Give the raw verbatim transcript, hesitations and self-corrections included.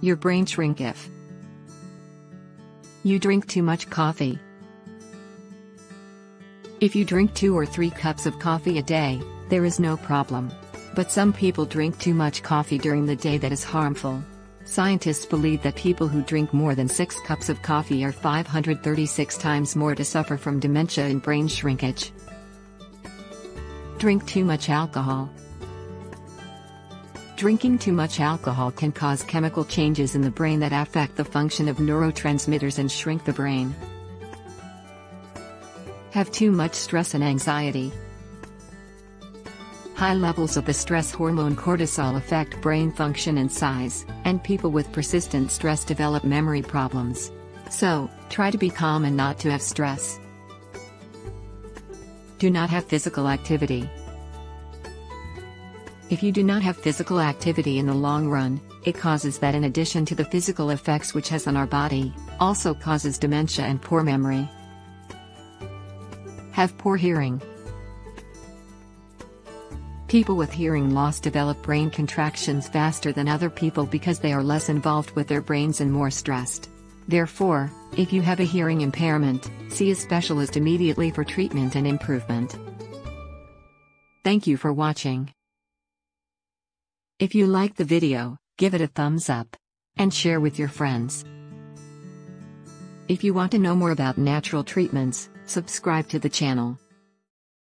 your brain shrink if you drink too much coffee. If you drink two or three cups of coffee a day, there is no problem. But some people drink too much coffee during the day that is harmful. Scientists believe that people who drink more than six cups of coffee are five hundred thirty-six times more to suffer from dementia and brain shrinkage. Drink too much alcohol. Drinking too much alcohol can cause chemical changes in the brain that affect the function of neurotransmitters and shrink the brain. Have too much stress and anxiety. High levels of the stress hormone cortisol affect brain function and size, and people with persistent stress develop memory problems. So, try to be calm and not to have stress. Do not have physical activity. If you do not have physical activity in the long run, it causes that in addition to the physical effects which has on our body, also causes dementia and poor memory. Have poor hearing. People with hearing loss develop brain contractions faster than other people because they are less involved with their brains and more stressed. Therefore, if you have a hearing impairment, see a specialist immediately for treatment and improvement. Thank you for watching. If you like the video, give it a thumbs up and share with your friends. If you want to know more about natural treatments, subscribe to the channel.